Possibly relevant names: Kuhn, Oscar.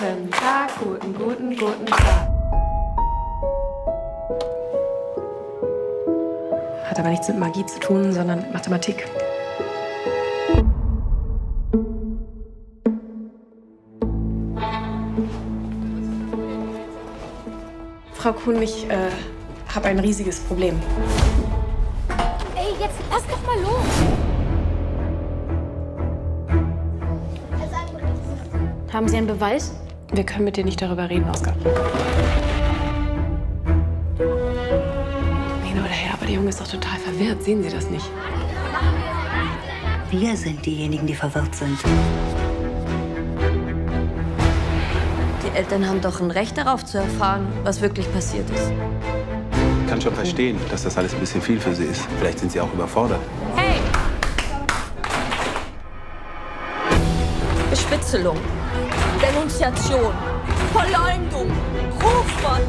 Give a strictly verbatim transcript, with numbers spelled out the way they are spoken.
Guten Tag, guten, guten, guten Tag. Hat aber nichts mit Magie zu tun, sondern mit Mathematik. Frau Kuhn, ich äh, habe ein riesiges Problem. Ey, jetzt lass doch mal los! Haben Sie einen Beweis? Wir können mit dir nicht darüber reden, Oscar. Hin oder her, aber der Junge ist doch total verwirrt. Sehen Sie das nicht? Wir sind diejenigen, die verwirrt sind. Die Eltern haben doch ein Recht darauf zu erfahren, was wirklich passiert ist. Ich kann schon verstehen, dass das alles ein bisschen viel für sie ist. Vielleicht sind sie auch überfordert. Hey! Bespitzelung, Denunziation, Verleumdung, Rufmord.